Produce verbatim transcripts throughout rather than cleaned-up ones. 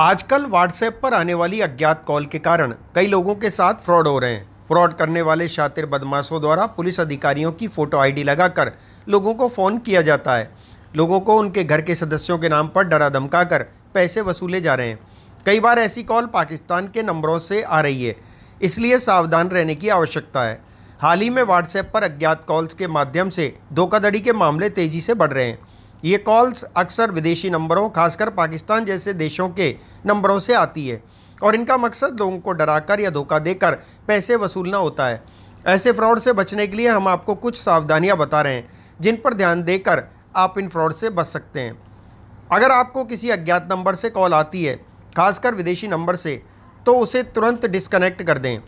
आजकल व्हाट्सएप पर आने वाली अज्ञात कॉल के कारण कई लोगों के साथ फ्रॉड हो रहे हैं। फ्रॉड करने वाले शातिर बदमाशों द्वारा पुलिस अधिकारियों की फ़ोटो आईडी लगाकर लोगों को फ़ोन किया जाता है। लोगों को उनके घर के सदस्यों के नाम पर डरा धमका कर पैसे वसूले जा रहे हैं। कई बार ऐसी कॉल पाकिस्तान के नंबरों से आ रही है, इसलिए सावधान रहने की आवश्यकता है। हाल ही में व्हाट्सएप पर अज्ञात कॉल्स के माध्यम से धोखाधड़ी के मामले तेज़ी से बढ़ रहे हैं। ये कॉल्स अक्सर विदेशी नंबरों, खासकर पाकिस्तान जैसे देशों के नंबरों से आती है और इनका मकसद लोगों को डराकर या धोखा देकर पैसे वसूलना होता है। ऐसे फ्रॉड से बचने के लिए हम आपको कुछ सावधानियां बता रहे हैं, जिन पर ध्यान देकर आप इन फ्रॉड से बच सकते हैं। अगर आपको किसी अज्ञात नंबर से कॉल आती है, खासकर विदेशी नंबर से, तो उसे तुरंत डिस्कनेक्ट कर दें।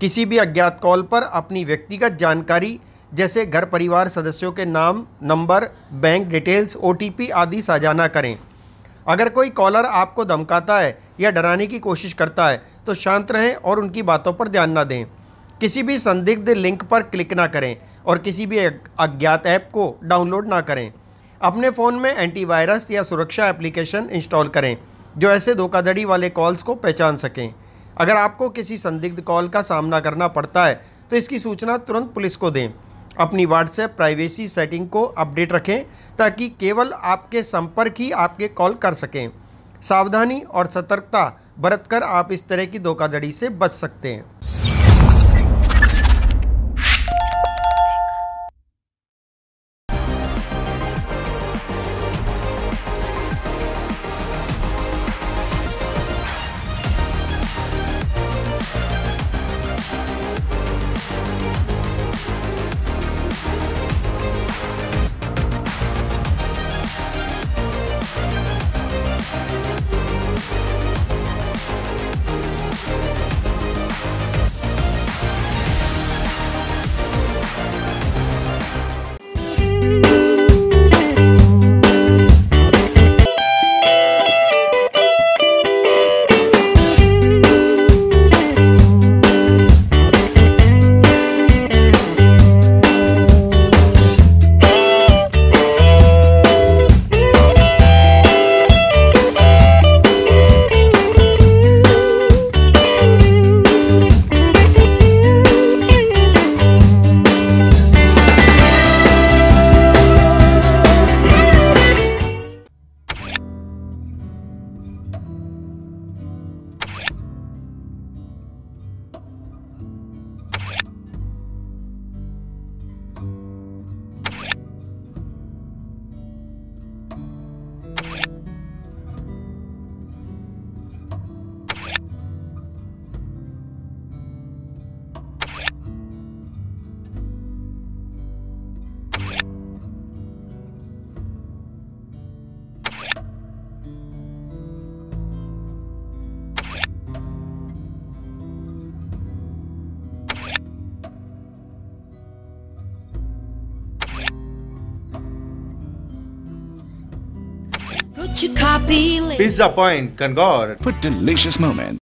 किसी भी अज्ञात कॉल पर अपनी व्यक्तिगत जानकारी जैसे घर, परिवार सदस्यों के नाम, नंबर, बैंक डिटेल्स, ओटीपी आदि साझा ना करें। अगर कोई कॉलर आपको धमकाता है या डराने की कोशिश करता है तो शांत रहें और उनकी बातों पर ध्यान ना दें। किसी भी संदिग्ध लिंक पर क्लिक ना करें और किसी भी अज्ञात ऐप को डाउनलोड ना करें। अपने फ़ोन में एंटीवायरस या सुरक्षा एप्लीकेशन इंस्टॉल करें जो ऐसे धोखाधड़ी वाले कॉल्स को पहचान सकें। अगर आपको किसी संदिग्ध कॉल का सामना करना पड़ता है तो इसकी सूचना तुरंत पुलिस को दें। अपनी व्हाट्सएप प्राइवेसी सेटिंग को अपडेट रखें ताकि केवल आपके संपर्क ही आपके कॉल कर सकें। सावधानी और सतर्कता बरतकर आप इस तरह की धोखाधड़ी से बच सकते हैं। Pizza Point Kangaur for delicious moments.